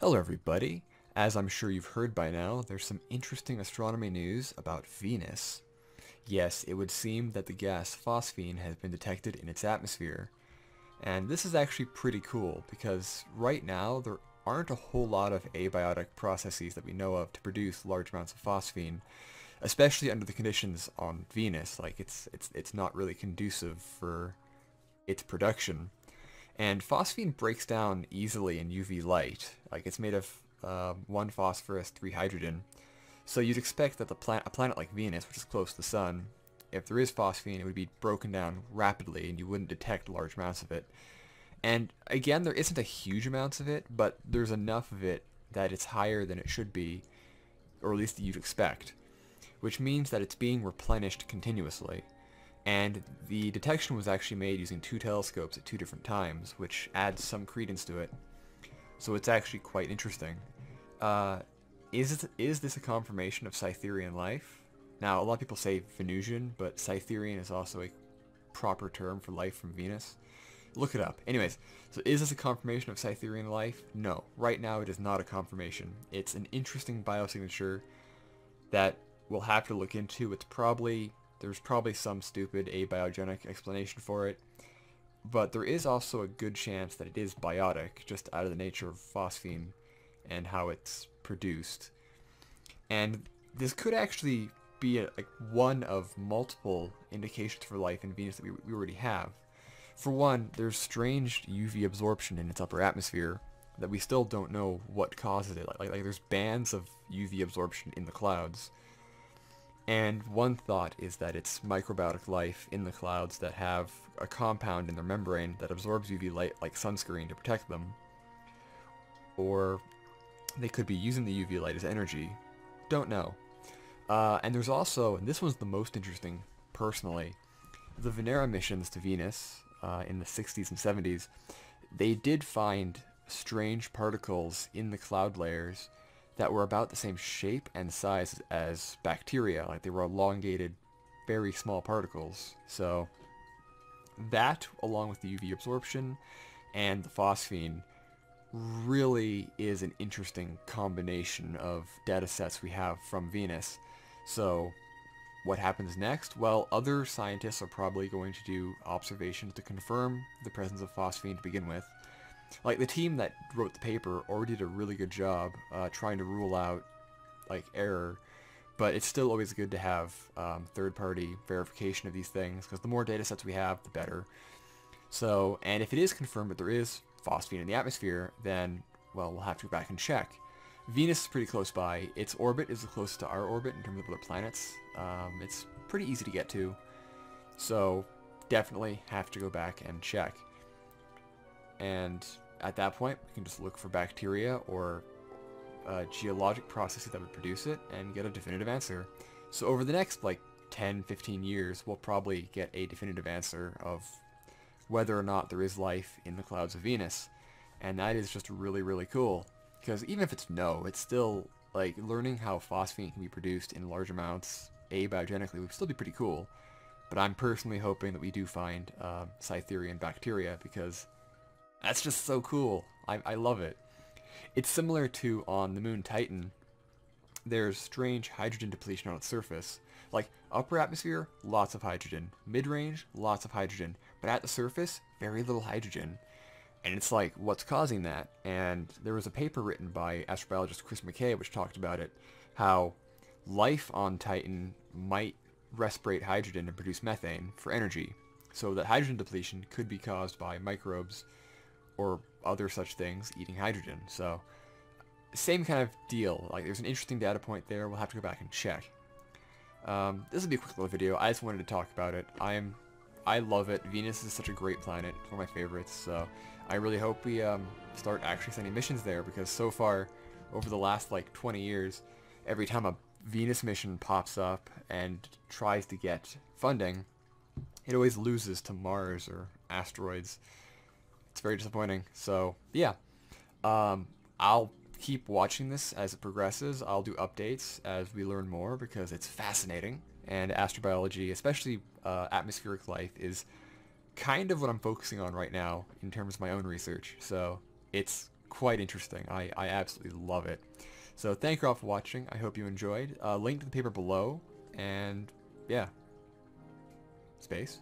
Hello everybody, as I'm sure you've heard by now, there's some interesting astronomy news about Venus. Yes, it would seem that the gas phosphine has been detected in its atmosphere. And this is actually pretty cool because right now there aren't a whole lot of abiotic processes that we know of to produce large amounts of phosphine, especially under the conditions on Venus. Like it's not really conducive for its production. And phosphine breaks down easily in UV light. Like it's made of one phosphorus, three hydrogen. So you'd expect that a planet like Venus, which is close to the sun, if there is phosphine, it would be broken down rapidly and you wouldn't detect large amounts of it. And again, there isn't a huge amount of it, but there's enough of it that it's higher than it should be, or at least that you'd expect, which means that it's being replenished continuously. And the detection was actually made using two telescopes at two different times, which adds some credence to it. So it's actually quite interesting. Is this a confirmation of Cytherian life? Now, a lot of people say Venusian, but Cytherian is also a proper term for life from Venus. Look it up. Anyways, so is this a confirmation of Cytherian life? No. Right now, it is not a confirmation. It's an interesting biosignature that we'll have to look into. There's probably some stupid abiogenic explanation for it, but there is also a good chance that it is biotic, just out of the nature of phosphine and how it's produced. And this could actually be like one of multiple indications for life in Venus that we already have. For one, there's strange UV absorption in its upper atmosphere that we still don't know what causes it. Like there's bands of UV absorption in the clouds. And one thought is that it's microbiotic life in the clouds that have a compound in their membrane that absorbs UV light like sunscreen to protect them. Or they could be using the UV light as energy. Don't know. And there's also, and this one's the most interesting personally, the Venera missions to Venus in the 60s and 70s, they did find strange particles in the cloud layers that were about the same shape and size as bacteria. Like they were elongated, very small particles. So that, along with the UV absorption and the phosphine, really is an interesting combination of data sets we have from Venus. So what happens next? Well, other scientists are probably going to do observations to confirm the presence of phosphine to begin with. Like, the team that wrote the paper already did a really good job trying to rule out, like, error, but it's still always good to have third-party verification of these things, because the more data sets we have, the better. So, and if it is confirmed that there is phosphine in the atmosphere, then, well, we'll have to go back and check. Venus is pretty close by. Its orbit is the closest to our orbit in terms of other planets. It's pretty easy to get to, so definitely have to go back and check. And at that point, we can just look for bacteria or geologic processes that would produce it and get a definitive answer. So over the next, like, 10, 15 years, we'll probably get a definitive answer of whether or not there is life in the clouds of Venus. And that is just really, really cool. Because even if it's no, it's still, like, learning how phosphine can be produced in large amounts abiogenically would still be pretty cool. But I'm personally hoping that we do find Cytherian bacteria, because that's just so cool. I love it. It's similar to on the moon Titan. There's strange hydrogen depletion on its surface. Like, upper atmosphere, lots of hydrogen. Mid-range, lots of hydrogen. But at the surface, very little hydrogen. And it's like, what's causing that? And there was a paper written by astrobiologist Chris McKay which talked about it, how life on Titan might respirate hydrogen and produce methane for energy. So that hydrogen depletion could be caused by microbes or other such things eating hydrogen. So, same kind of deal. Like, there's an interesting data point there. We'll have to go back and check. This will be a quick little video. I just wanted to talk about it. I love it. Venus is such a great planet. It's one of my favorites. So, I really hope we start actually sending missions there, because so far, over the last, like, 20 years, every time a Venus mission pops up and tries to get funding, it always loses to Mars or asteroids. It's very disappointing. So yeah, I'll keep watching this as it progresses. I'll do updates as we learn more, because it's fascinating, and astrobiology, especially atmospheric life, is kind of what I'm focusing on right now in terms of my own research. So it's quite interesting. I absolutely love it. So thank you all for watching. I hope you enjoyed. Link to the paper below, and yeah. Space.